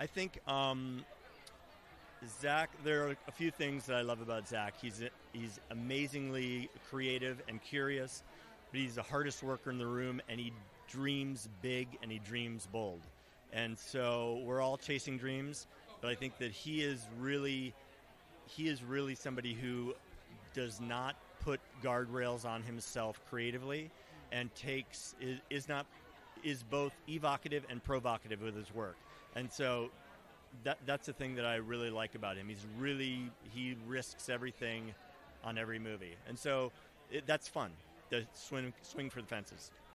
I think Zack, there are a few things that I love about Zack. He's amazingly creative and curious, but he's the hardest worker in the room, and he dreams big and he dreams bold. And so we're all chasing dreams, but I think that he is really somebody who does not put guardrails on himself creatively, and is both evocative and provocative with his work. And so that's the thing that I really like about him. He risks everything on every movie, and so that's fun. The swing for the fences.